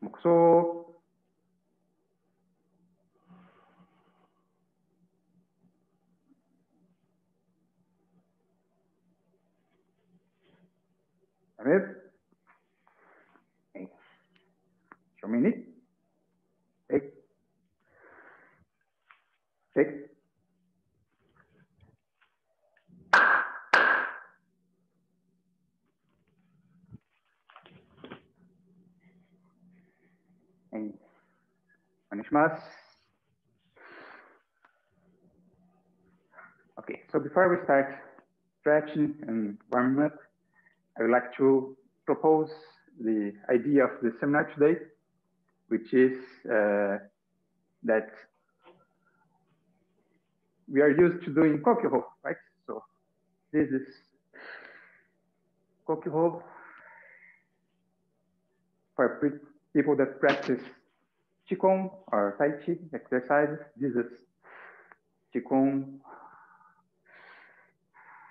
목소 다음에 쇼미닛 백 Okay, so before we start stretching and warming up, I would like to propose the idea of the seminar today, which is that we are used to doing kokyu-ho, right? So this is kokyu-ho for people that practice Qigong or Tai Chi exercises. This is Qigong.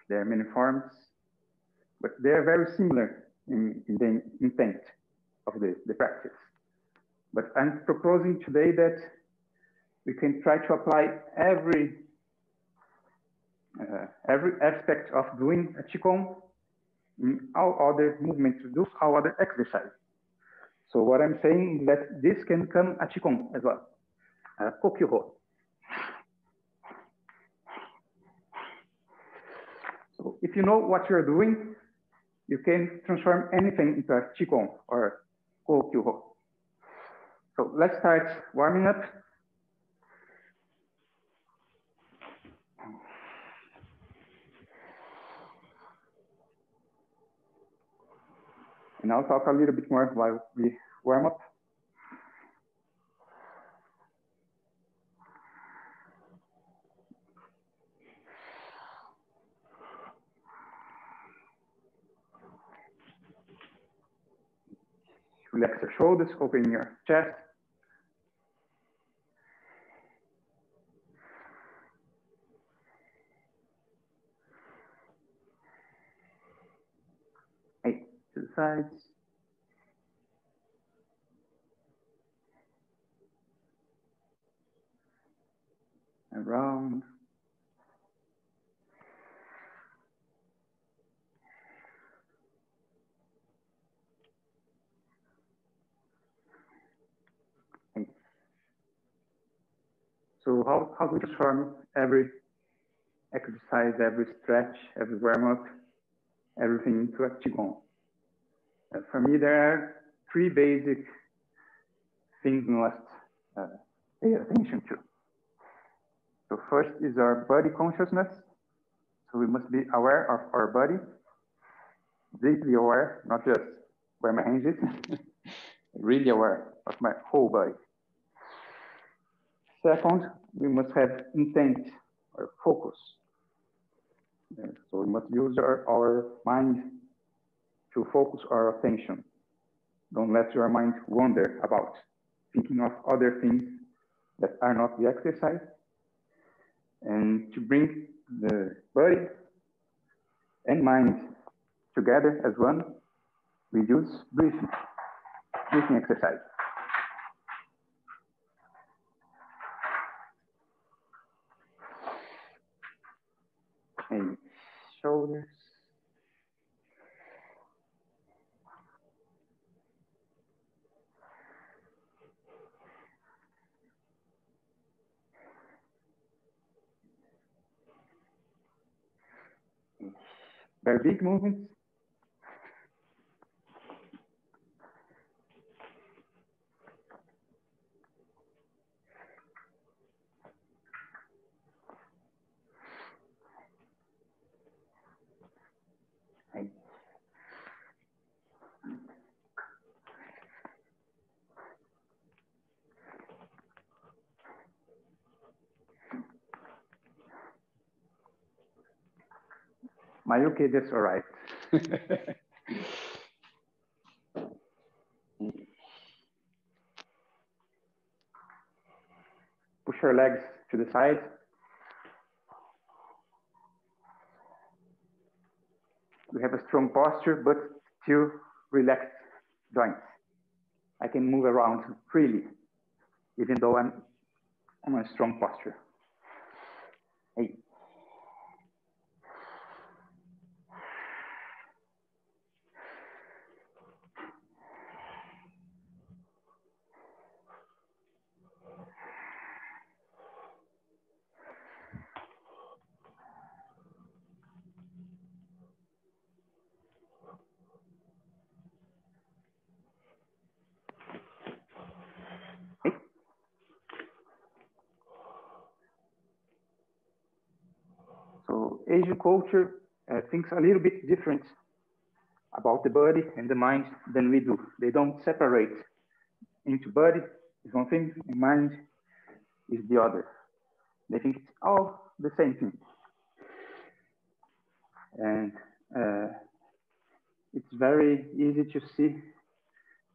There are many forms, but they are very similar in the intent of the practice. But I'm proposing today that we can try to apply every aspect of doing a Qigong in all other movements, to do all other exercises. So what I'm saying is that this can come a Qigong as well, kokyu-ho. So if you know what you're doing, you can transform anything into a Qigong or kokyu-ho. So let's start warming up. And I'll talk a little bit more while we warm up. Relax your shoulders, open your chest. To the sides. Around. So how do we transform every exercise, every stretch, every warm-up, everything into a Qigong? For me, there are three basic things we must pay attention to. So first is our body consciousness. So we must be aware of our body, deeply aware, not just where my hands is, really aware of my whole body. Second, we must have intent or focus. So we must use our mind to focus our attention. Don't let your mind wander about thinking of other things that are not the exercise. And to bring the body and mind together as one, we use breathing exercise. And shoulders. Very big movements. My uke, that's all right. Push your legs to the side. We have a strong posture, but still relaxed joints. I can move around freely, even though I'm on a strong posture. Hey. Asian culture thinks a little bit different about the body and the mind than we do. They don't separate into body is one thing and mind is the other. They think it's all the same thing. And it's very easy to see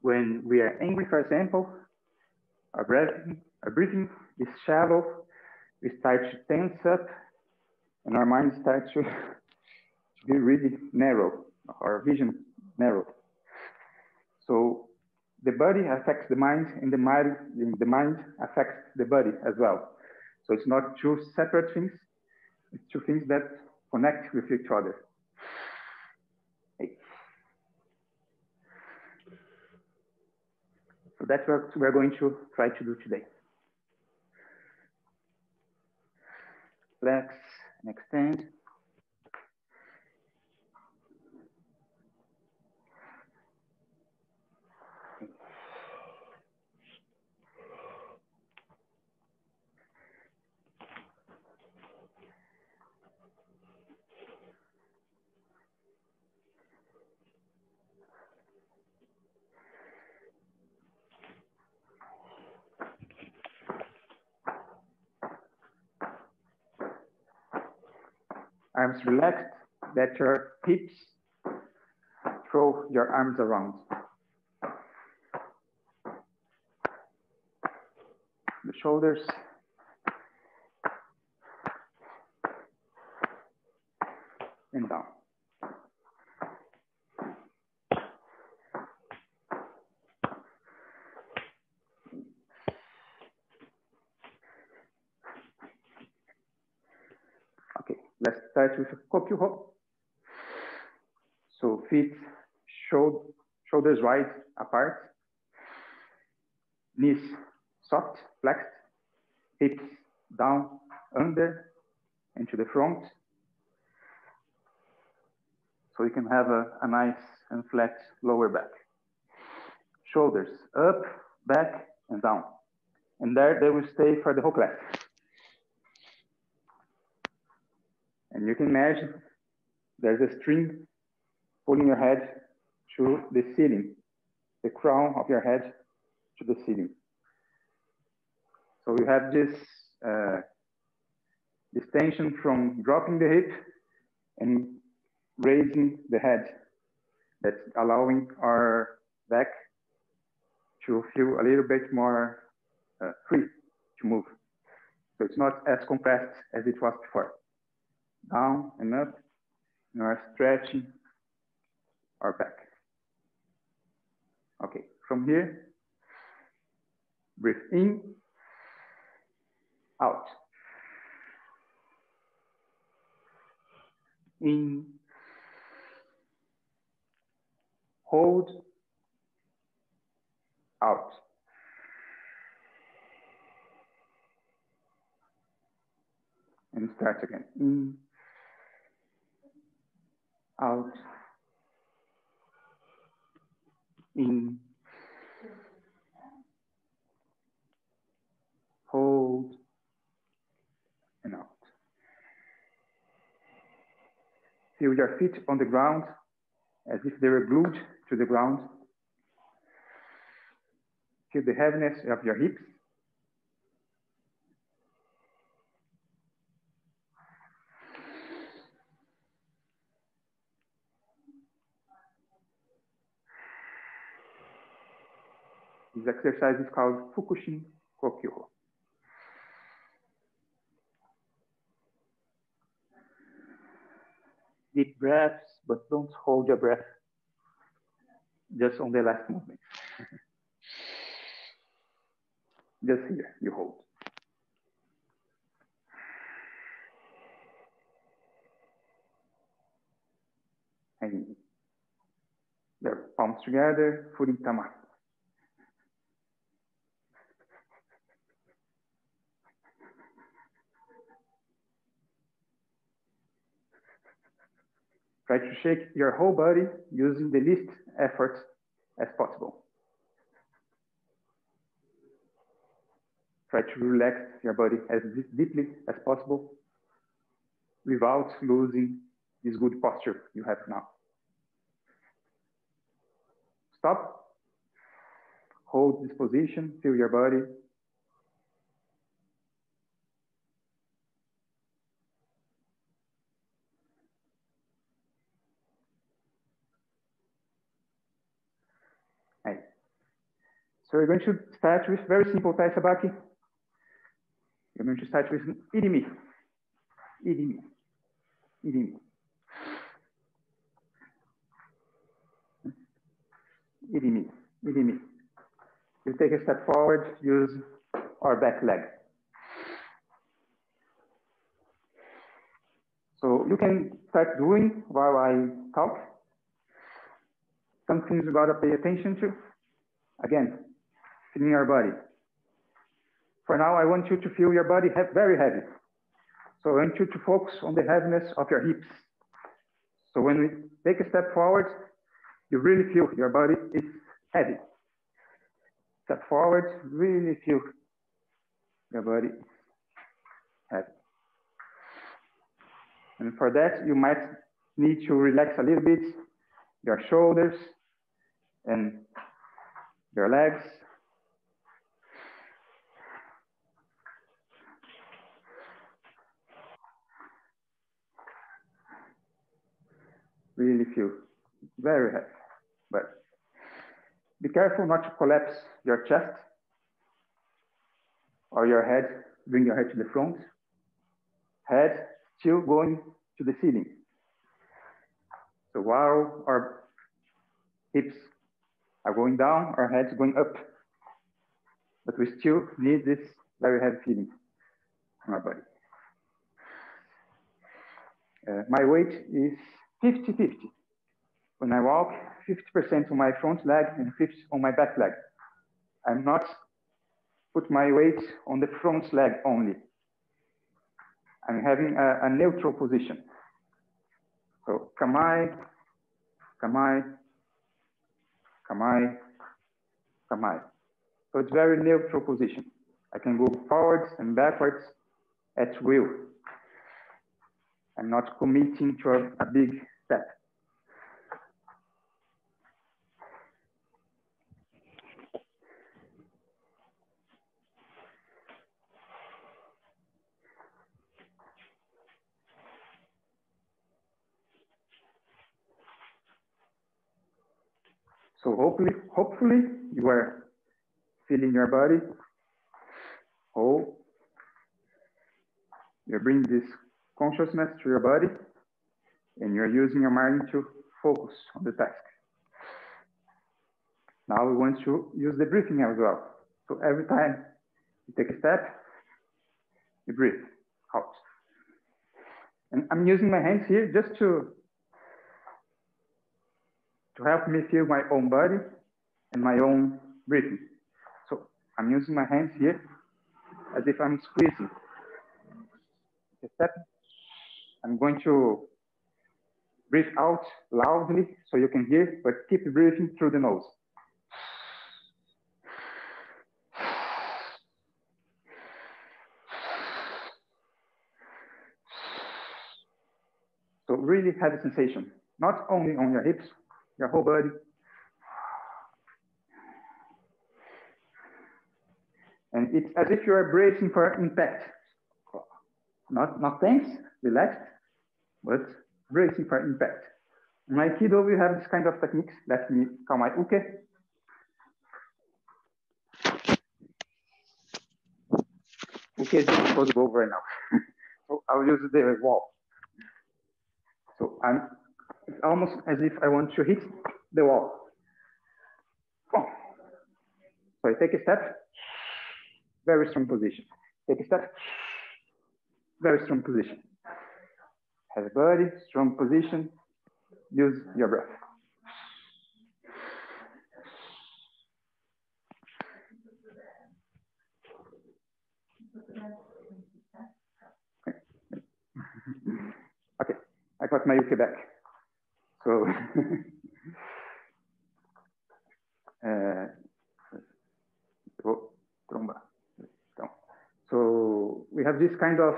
when we are angry, for example, our breathing is shallow, we start to tense up, and our mind starts to be really narrow, our vision narrow. So the body affects the mind, and the mind affects the body as well. So it's not two separate things, it's two things that connect with each other. So that's what we're going to try to do today. Relax. Extend. Arms relaxed, let your hips throw your arms around. The shoulders. And down. Let's start with kokyu-ho. So feet, shoulders wide apart, knees soft, flexed, hips down, under, and to the front. So you can have a nice and flat lower back. Shoulders up, back, and down. And there they will stay for the whole class. And you can imagine there's a string pulling your head to the ceiling, the crown of your head to the ceiling. So you have this tension from dropping the hip and raising the head. That's allowing our back to feel a little bit more free to move. So it's not as compressed as it was before. Down and up, and we are stretching our back. Okay, from here, breathe in, out. In, hold, out. And start again. In, out, in, hold, and out. Feel your feet on the ground as if they were glued to the ground. Feel the heaviness of your hips. This exercise is called Fukushin kokyū hō. Deep breaths, but don't hold your breath just on the last movement. Just here, you hold. And the palms together, furin tama. Try to shake your whole body using the least effort as possible. Try to relax your body as deeply as possible without losing this good posture you have now. Stop. Hold this position, feel your body. Hey. So we're going to start with very simple Tai Sabaki. We're going to start with Irimi. Irimi. Irimi. Irimi. Irimi. You take a step forward, use our back leg. So you can start doing while I talk. Some things you gotta pay attention to. Again, feeling your body. For now, I want you to feel your body very heavy. So I want you to focus on the heaviness of your hips. So when we take a step forward, you really feel your body is heavy. Step forward, really feel your body heavy. And for that, you might need to relax a little bit your shoulders and your legs. Really feel very heavy, but be careful not to collapse your chest or your head, bring your head to the front, head still going to the ceiling. So while our hips are going down, our head's going up, but we still need this very heavy feeling in our body. My weight is 50-50. When I walk, 50% on my front leg and 50% on my back leg. I'm not put my weight on the front leg only. I'm having a neutral position. So kamae, kamae, kamae, kamae. So it's very neutral position. I can go forwards and backwards at will. I'm not committing to a big step. So hopefully you are feeling your body whole. You bring this consciousness to your body, and you're using your mind to focus on the task. Now we want to use the breathing as well. So every time you take a step, you breathe out. And I'm using my hands here just to help me feel my own body and my own breathing. So I'm using my hands here as if I'm squeezing. Take a step. I'm going to breathe out loudly so you can hear, but keep breathing through the nose. So really have a sensation, not only on your hips, your whole body. And it's as if you are bracing for impact. Not tense, relaxed, but bracing for impact. In Aikido, we have this kind of techniques. Let me call my uke. Uke is disposable right now. So I'll use the wall. So it's almost as if I want to hit the wall. So I take a step, very strong position. Take a step, very strong position. Have a body, strong position, use your breath. Okay, I got my uke back. So, so we have this kind of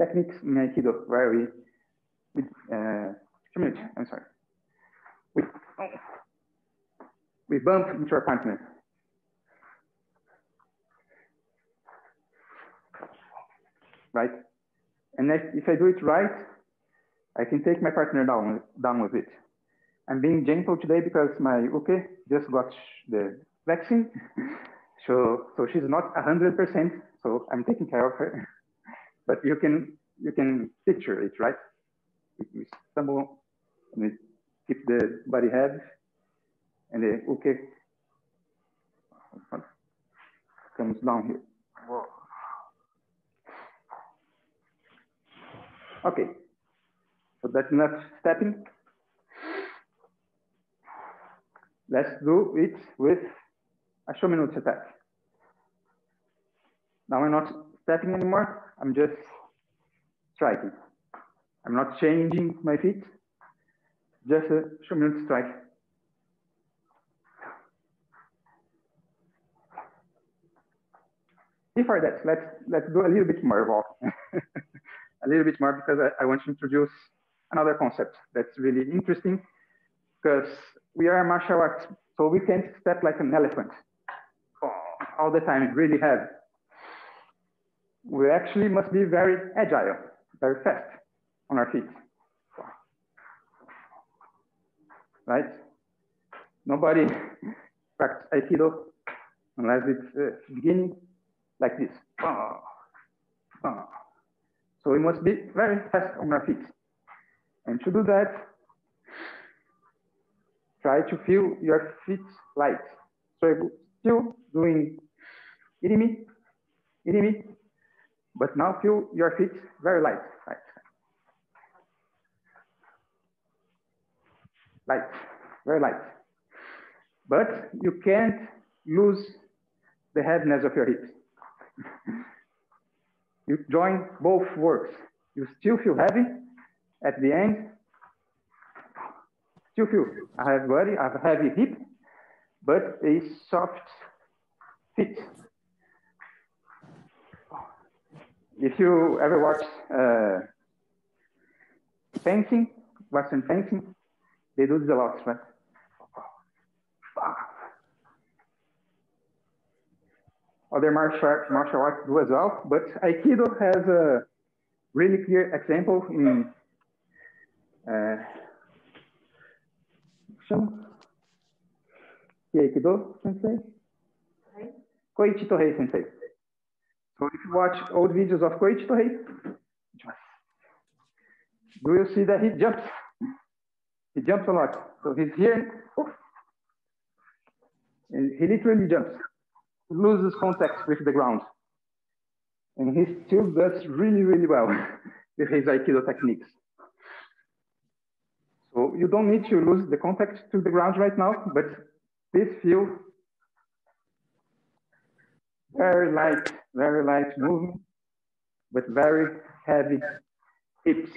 techniques in Aikido where we 2 minutes, I'm sorry. We bump into our partner. Right? And if I do it right, I can take my partner down with it. I'm being gentle today because my uke just got the vaccine. So she's not 100%, so I'm taking care of her. But you can picture it, right? We stumble and we keep the body head and the uke comes down here. Whoa. Okay, so that's not stepping. Let's do it with a shōmen-uchi attack. Now I'm not stepping anymore, I'm just striking. I'm not changing my feet, just a shōmen-uchi strike. Before that, let's do a little bit more evolve. A little bit more because I want to introduce another concept that's really interesting because we are martial arts, so we can't step like an elephant all the time, really heavy. We actually must be very agile, very fast on our feet, right? Nobody practices Aikido unless it's beginning like this. So we must be very fast on our feet. And to do that, try to feel your feet light. So you're still doing Irimi, Irimi, but now feel your feet very light. Light, very light. But you can't lose the heaviness of your hips. You join both works. You still feel heavy at the end. Still feel I have body, I have a heavy hip, but a soft feet. If you ever watch fencing, Western fencing, they do this a lot, right? Other martial arts do as well, but Aikido has a really clear example in Aikido Sensei, Kōichi Tōhei Sensei. So if you watch old videos of Kōichi Tōhei, do you see that he jumps? He jumps a lot. So he's here, and he literally jumps. Loses contact with the ground. And he still does really, really well with his Aikido techniques. So you don't need to lose the contact to the ground right now, but please feel very light movement, but very heavy hips.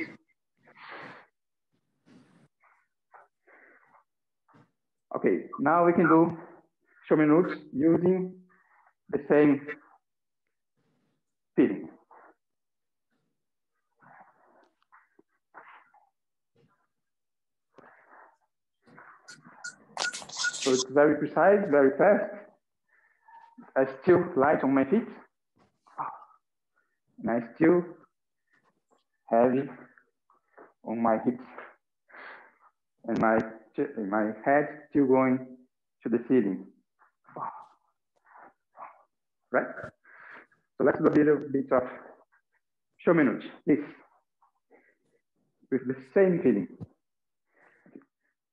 Okay, now we can do shōmen-uchi using the same feeling. So it's very precise, very fast. I still light on my feet. And I still heavy on my hips. And my head still going to the ceiling. Right? So let's do a little bit of shōmen-uchi, please. With the same feeling.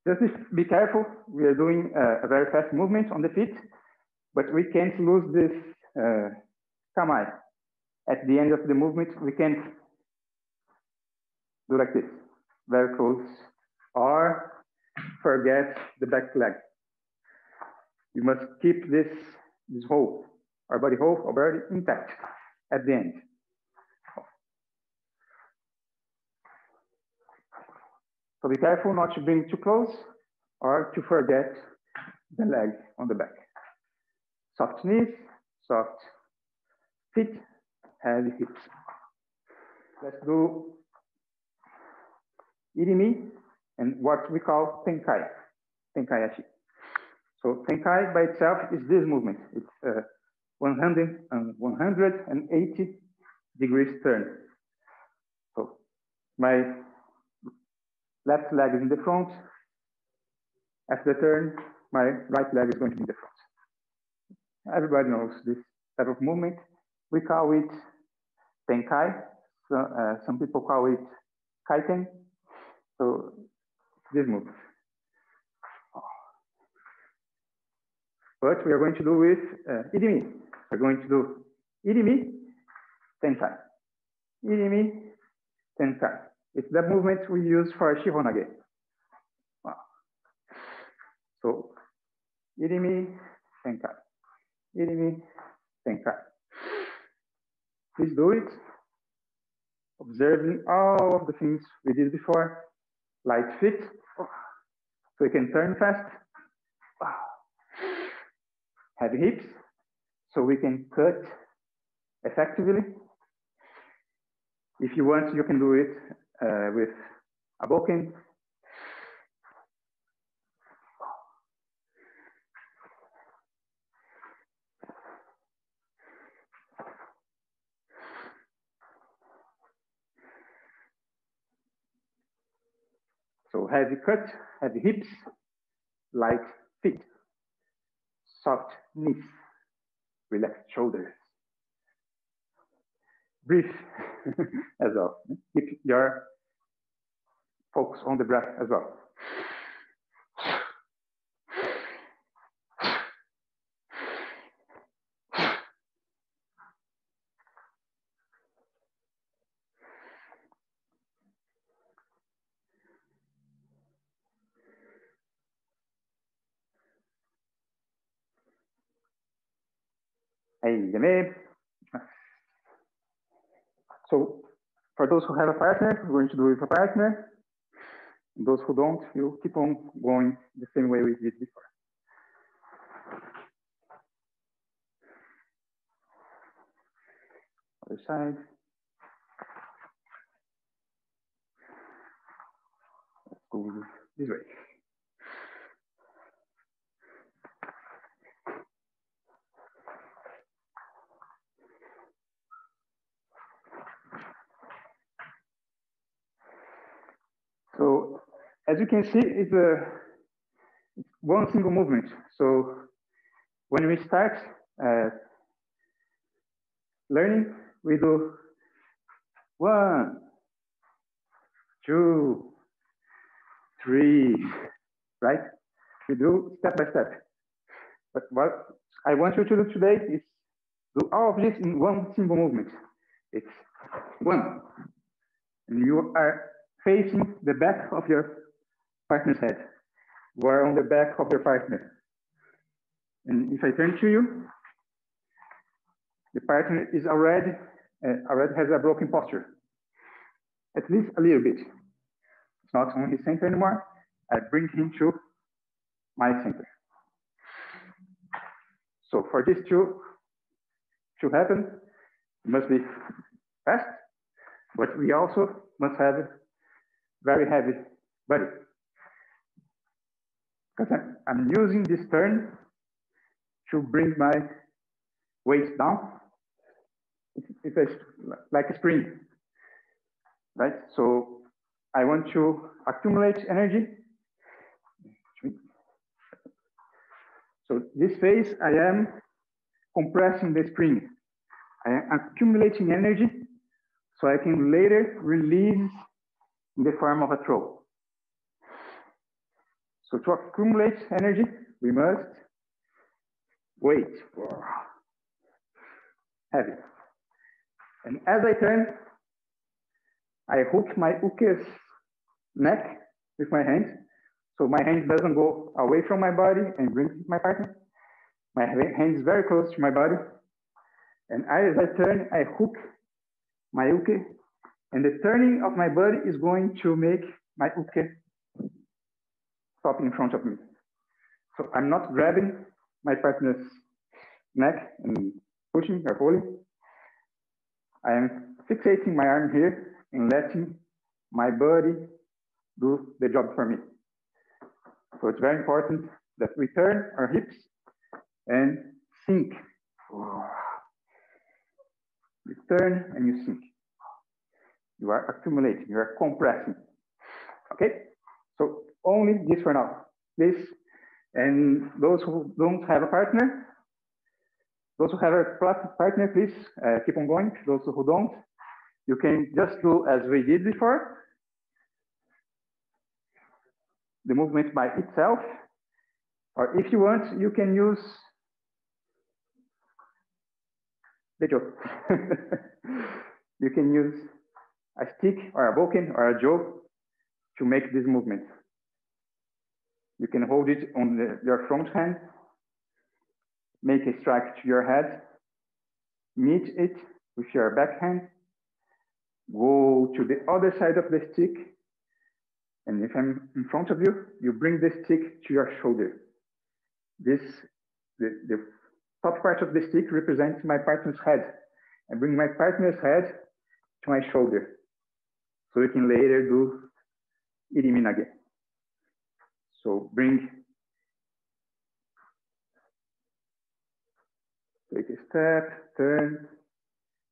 Just be careful, we are doing a very fast movement on the feet, but we can't lose this kamae. At the end of the movement, we can do like this, very close, or forget the back leg. You must keep this whole, our body whole, our body intact at the end. So be careful not to bring too close or to forget the leg on the back. Soft knees, soft feet, heavy hips. Let's do Irimi and what we call tenkai ashi. So tenkai by itself is this movement. It's 180 degrees turn. So my left leg is in the front. After the turn, my right leg is going to be in the front. Everybody knows this type of movement. We call it tenkai. So, some people call it kaiten. So this move. What we are going to do with Irimi. We're going to do Irimi, tenkai. Irimi, tenkai. It's the movement we use for Shihonage. Wow. So Irimi, tenkai. Irimi, tenkai. Please do it, observing all of the things we did before. Light feet, so we can turn fast. Wow. Heavy hips, so we can cut effectively. If you want, you can do it with a bokken. So heavy cut, heavy hips, light feet, soft knees, relaxed shoulders. Breathe as well. Keep your focus on the breath as well. So for those who have a partner, we're going to do it with a partner. And those who don't, you keep on going the same way we did before. Other side. Let's go this way. So as you can see, it's one single movement. So when we start learning, we do 1, 2, 3, right? We do step by step. But what I want you to do today is do all of this in one single movement. It's one, and you are facing the back of your partner's head. You are on the back of your partner. And if I turn to you, the partner is already has a broken posture, at least a little bit. It's not on his center anymore. I bring him to my center. So for this to happen, it must be fast, but we also must have very heavy body. Because I'm using this turn to bring my weight down. It's like a spring, right? So I want to accumulate energy. So this phase, I am compressing the spring. I am accumulating energy so I can later release in the form of a throw. So to accumulate energy, we must wait. heavy. And as I turn, I hook my uke's neck with my hands, so my hand doesn't go away from my body and brings my partner. My hand is very close to my body. And as I turn, I hook my uke, and the turning of my body is going to make my uke stop in front of me. So I'm not grabbing my partner's neck and pushing or pulling. I am fixating my arm here and letting my body do the job for me. So it's very important that we turn our hips and sink. You turn and you sink. You are accumulating, you are compressing. Okay, so only this for now. This, and those who don't have a partner, those who have a partner, please keep on going. Those who don't, you can just do as we did before. The movement by itself, or if you want, you can use the joke. You can use a stick or a bokken or a joke to make this movement. You can hold it on your front hand, make a strike to your head, meet it with your back hand, go to the other side of the stick, and if I'm in front of you, you bring the stick to your shoulder. This, the top part of the stick represents my partner's head. I bring my partner's head to my shoulder. So you can later do Irimi nage. So bring, take a step, turn,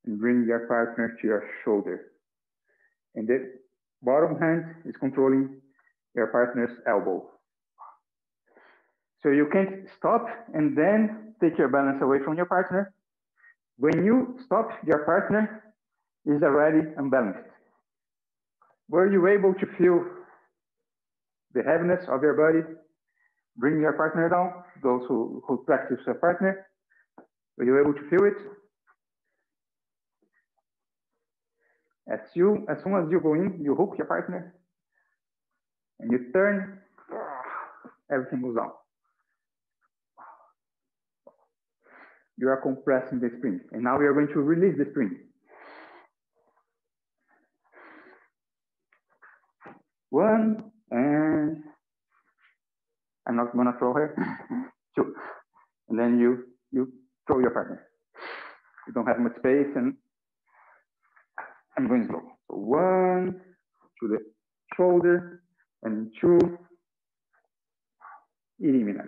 and bring your partner to your shoulder. And the bottom hand is controlling your partner's elbow. So you can't stop and then take your balance away from your partner. When you stop, your partner is already unbalanced. Were you able to feel the heaviness of your body? Bring your partner down, those who practice a partner. Were you able to feel it? As soon as you go in, you hook your partner and you turn, everything goes down. You are compressing the spring, and now we are going to release the spring. One, and I'm not gonna throw her. Two, and then you throw your partner. You don't have much space, and I'm going slow. So one to the shoulder and two. Irimi.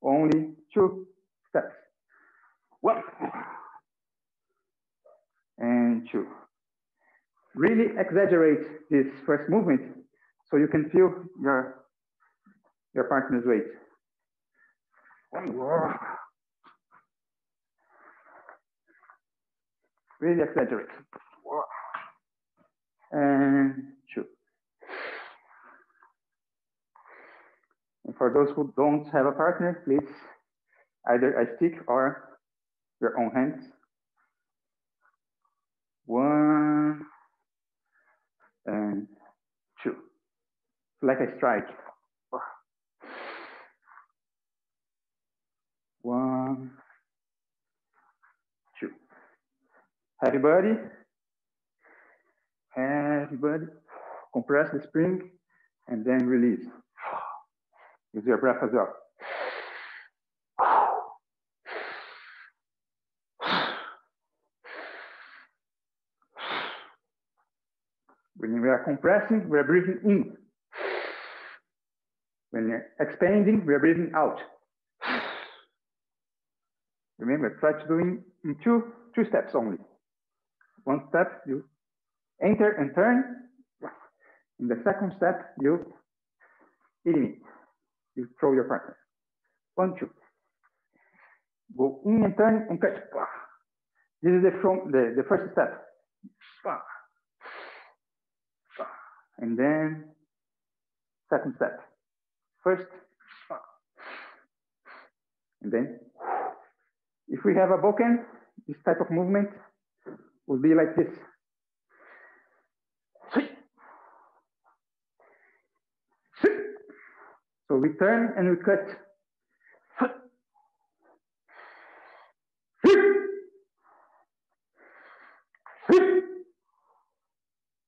Only two steps. One and two. Really exaggerate this first movement so you can feel your partner's weight. One. Really exaggerate. And two. And for those who don't have a partner, please, either a stick or your own hands. One and two. Like a strike. One. Heavy body, heavy body, compress the spring and then release. Use your breath as well. When we are compressing, we are breathing in. When you're expanding, we are breathing out. Remember, try to do in two steps only. One step, you enter and turn. In the second step, you throw your partner. One, two. Go in and turn and catch. This is the first step. And then second step. First. And then If we have a bokken, this type of movement would be like this. So we turn and we cut.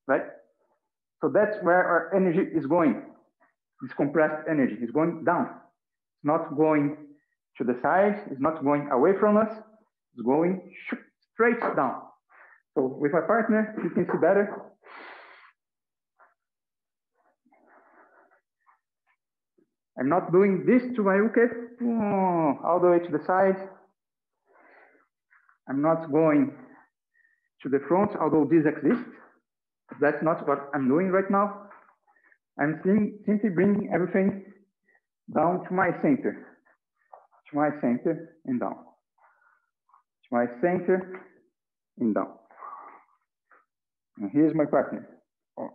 Right? So that's where our energy is going. This compressed energy is going down. It's not going to the side. It's not going away from us. It's going straight down. So with my partner, you can see better. I'm not doing this to my uke, all the way to the side. I'm not going to the front, although this exists. That's not what I'm doing right now. I'm simply bringing everything down to my center and down, to my center and down. And here's my partner. Oh.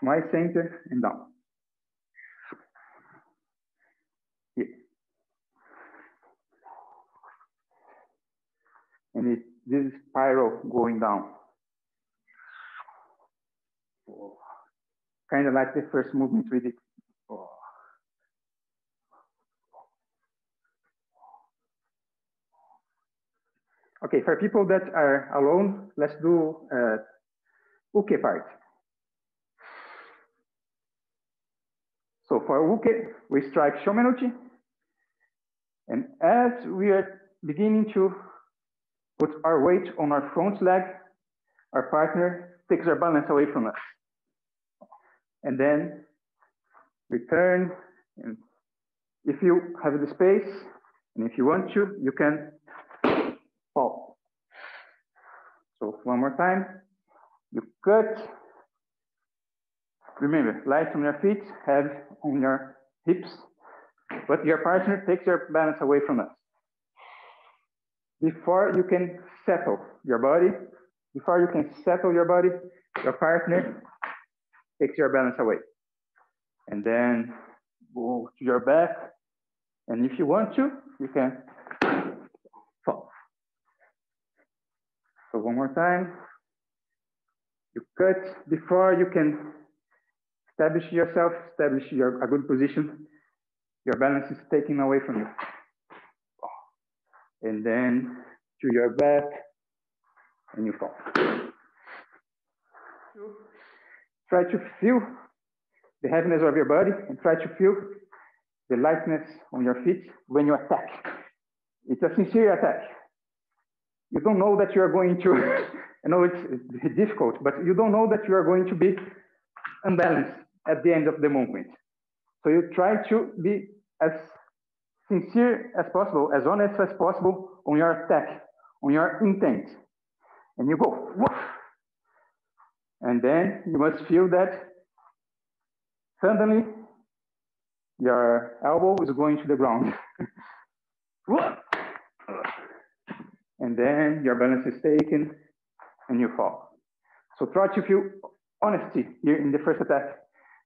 To my center and down. Here. And it, this spiral going down. Oh. Kind of like the first movement we did. Oh. Okay, for people that are alone, let's do uke part. So for uke, we strike shōmen-uchi. And as we are beginning to put our weight on our front leg, our partner takes our balance away from us. And then we turn. And if you have the space, and if you want to, you can fall. So one more time, you cut. Remember, light on your feet, head on your hips, but your partner takes your balance away from us. Before you can settle your body, your partner takes your balance away. And then go to your back. And if you want to, you can fall. So one more time. You cut before you can establish yourself, establish a good position. Your balance is taken away from you. And then to your back, and you fall. Try to feel the heaviness of your body, and try to feel the lightness on your feet when you attack. It's a sincere attack. You don't know that you are going to, I know it's difficult, but you don't know that you are going to be unbalanced at the end of the movement. So you try to be as sincere as possible, as honest as possible on your attack, on your intent. And you go, woof. And then you must feel that suddenly your elbow is going to the ground. And then your balance is taken and you fall. So try to feel honesty here in the first attack,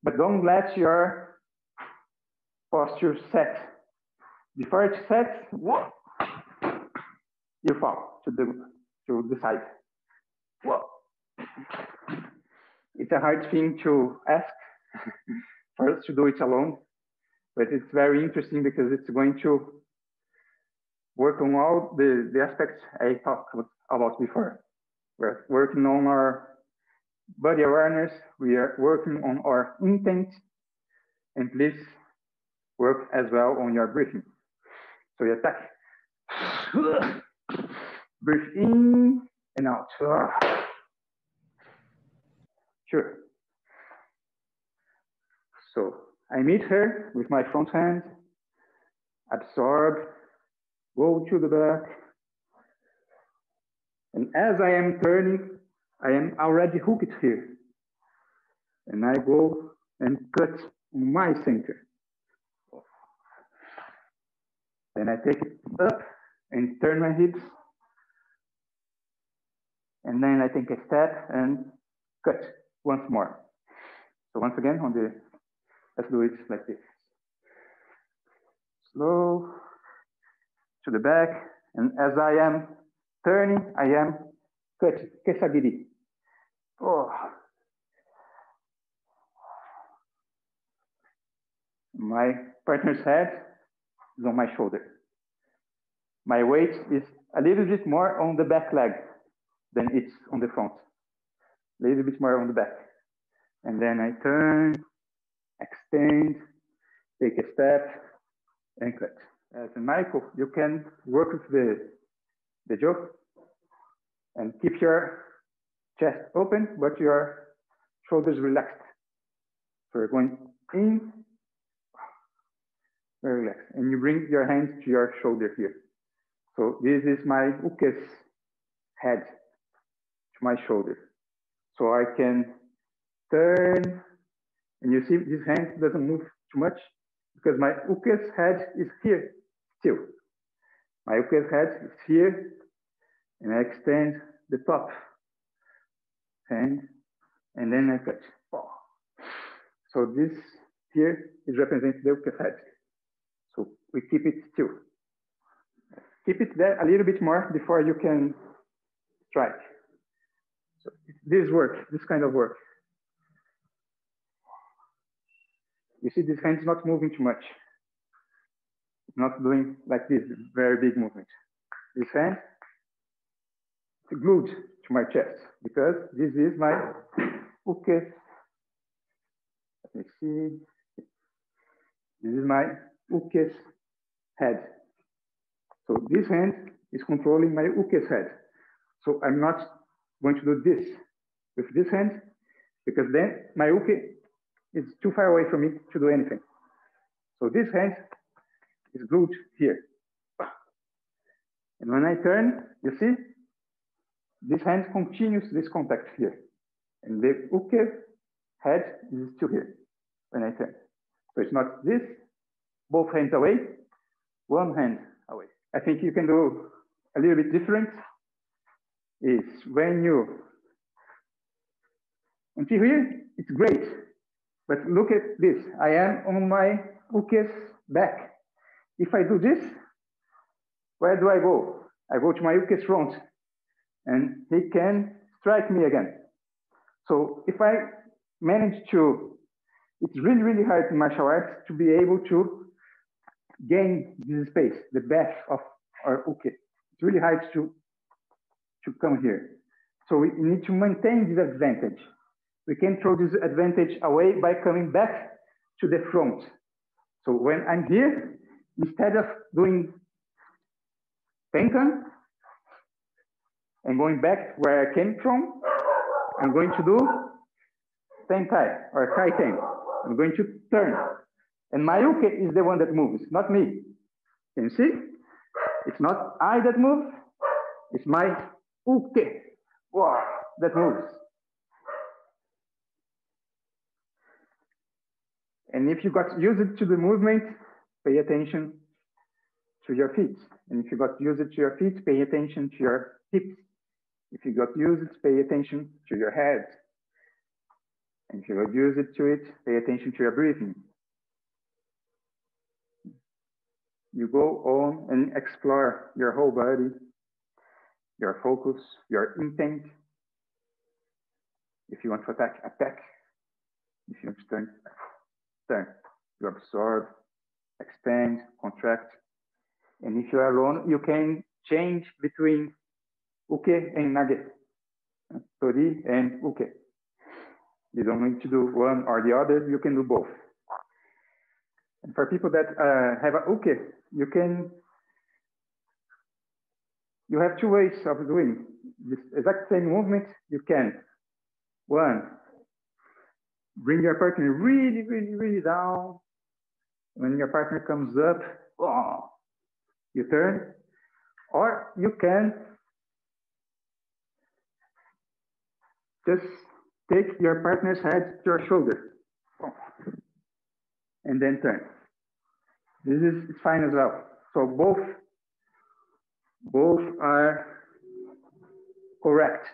but don't let your posture set. Before it sets, whoa, you fall to the side. Whoa. It's a hard thing to ask for us to do it alone, but it's very interesting because it's going to work on all the aspects I talked about before. We're working on our body awareness, we are working on our intent, and please work as well on your breathing. So you attack, breathe in and out. Sure. So I meet her with my front hand, absorb, go to the back. And as I am turning, I am already hooked here. And I go and cut my center. Then I take it up and turn my hips. And then I take a step and cut once more. So once again, let's do it like this. Slow, to the back. And as I am turning, I am Kesagiri. Oh. My partner's head is on my shoulder. My weight is a little bit more on the back leg than it's on the front. A little bit more on the back. And then I turn, extend, take a step, and cut. As in Michael, you can work with the jaw and keep your chest open, but your shoulders relaxed. So you're going in, very relaxed. And you bring your hands to your shoulder here. So this is my uke's head to my shoulder. So I can turn, and you see this hand doesn't move too much because my uke's head is here still. My uke's head is here, and I extend the top hand, and then I cut. So this here is representing the uke's head. So we keep it still. Keep it there a little bit more before you can strike. So this work, this kind of work. You see this hand's not moving too much. Not doing like this, very big movement. This hand is glued to my chest because this is my uke. Let me see. This is my uke's head. So this hand is controlling my uke's head. So I'm not going to do this with this hand because then my uke is too far away from me to do anything. So this hand is glued here. And when I turn, you see, this hand continues this contact here. And the uke head is still here when I turn. So it's not this, both hands away, one hand away. I think you can do a little bit different is when you, until here, it's great. But look at this, I am on my uke's back. If I do this, where do I go? I go to my uke's front and he can strike me again. So if I manage to, it's really, really hard in martial arts to be able to gain this space, the best of our uke. It's really hard to come here. So we need to maintain this advantage. We can throw this advantage away by coming back to the front. So when I'm here, instead of doing tenkan and going back where I came from, I'm going to do tenkai or kaiten. I'm going to turn. And my uke is the one that moves, not me. Can you see? It's not I that moves, it's my uke that moves. And if you got used to the movement, pay attention to your feet. And if you got used to your feet, pay attention to your hips. If you got used, pay attention to your head. And if you got used to it, pay attention to your breathing. You go on and explore your whole body, your focus, your intent. If you want to attack, attack. If you want to turn, turn. You absorb, expand, contract. And if you are alone, you can change between uke and nage, tori and uke. You don't need to do one or the other, you can do both. And for people that have a uke, you can, you have two ways of doing this exact same movement. You can, one, bring your partner really, really, really down. When your partner comes up, oh, you turn. Or you can just take your partner's head to your shoulder and then turn. This is fine as well. So both are correct.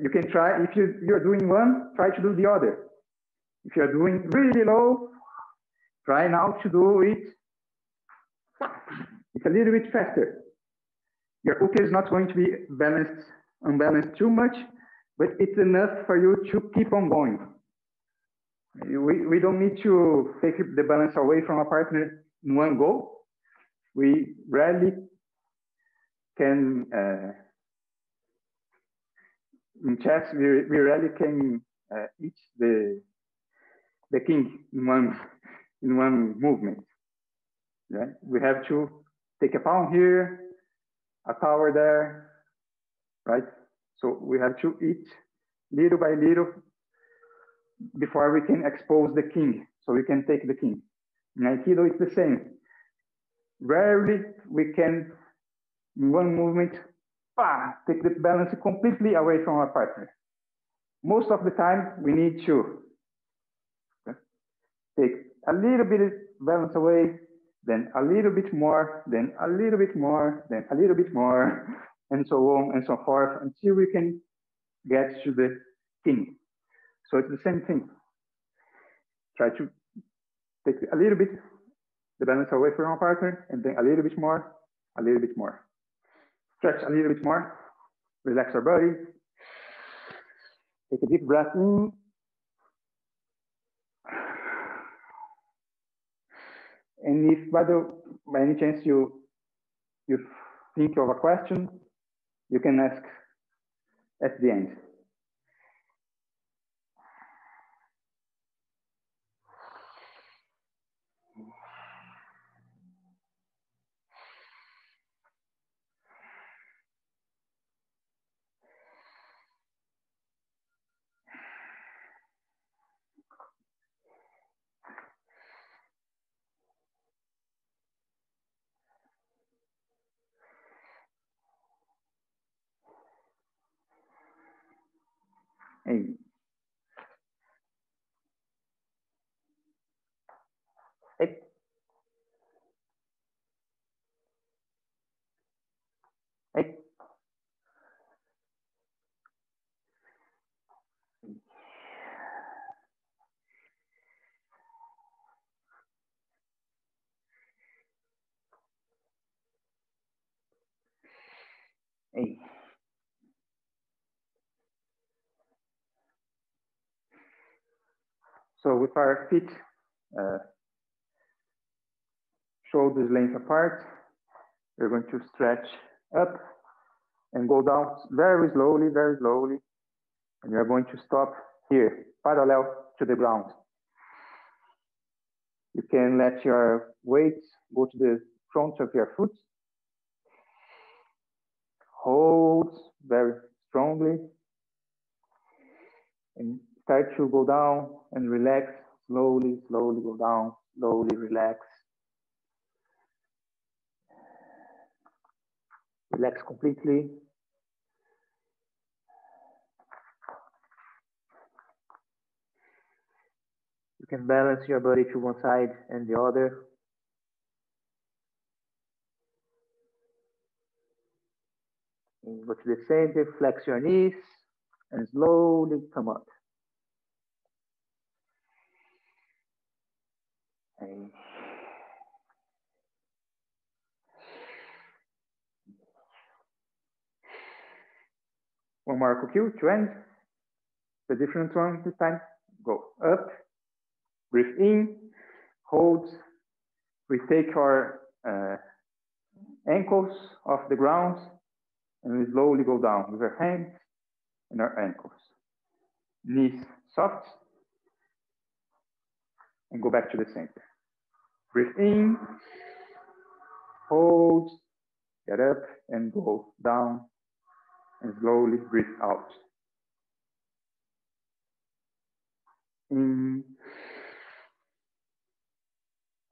You can try, if you're doing one, try to do the other. If you're doing really low, try now to do it It's a little bit faster. Your uke is not going to be balanced, unbalanced too much, but it's enough for you to keep on going. We don't need to take the balance away from a partner in one go. We rarely can, in chess, we rarely can each the king in one movement. Right? We have to take a pawn here, a tower there, right? So we have to eat little by little before we can expose the king, so we can take the king. In Aikido, it's the same. Rarely we can, in one movement, take the balance completely away from our partner. Most of the time, we need to take a little bit of balance away, then a little bit more, then a little bit more, then a little bit more, and so on and so forth, until we can get to the king. So it's the same thing. Try to take a little bit the balance away from our partner, and then a little bit more, a little bit more. Stretch a little bit more, relax our body. Take a deep breath in. And if by any chance you think of a question, you can ask at the end. So with our feet, shoulders length apart, we're going to stretch up and go down very slowly, and we're going to stop here, parallel to the ground. You can let your weight go to the front of your foot. Hold very strongly, and start to go down and relax, slowly go down, slowly relax. Relax completely. You can balance your body to one side and the other. And go to the center, flex your knees, and slowly come up. And one more kokyu to end. The different one this time. Go up, breathe in, hold. We take our ankles off the ground, and we slowly go down with our hands and our ankles. Knees soft, and go back to the center. Breathe in, hold, get up and go down, and slowly breathe out. In,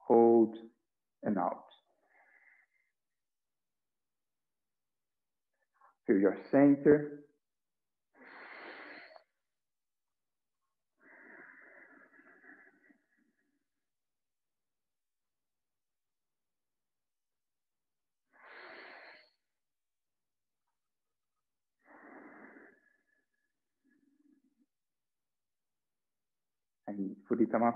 hold, and out. Feel your center. And furin tama.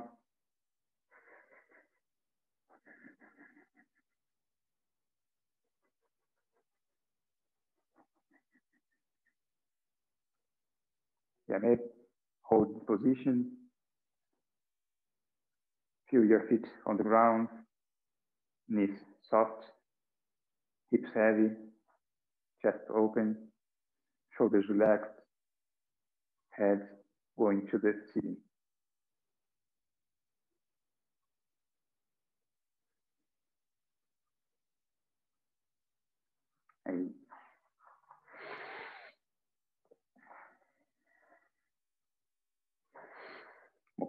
Yame, hold position. Feel your feet on the ground, knees soft, hips heavy, chest open, shoulders relaxed, head going to the ceiling. And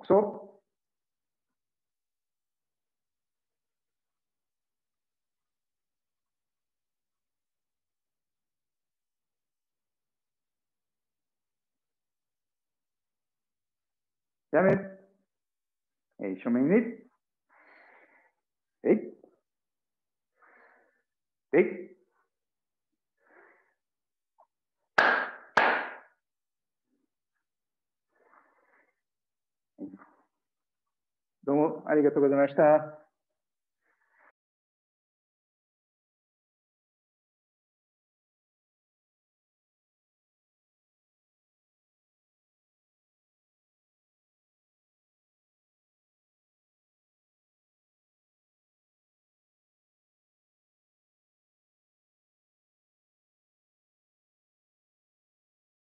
so, seven, eight, shōmen-uchi, eight. Domo arigatou gozaimashita.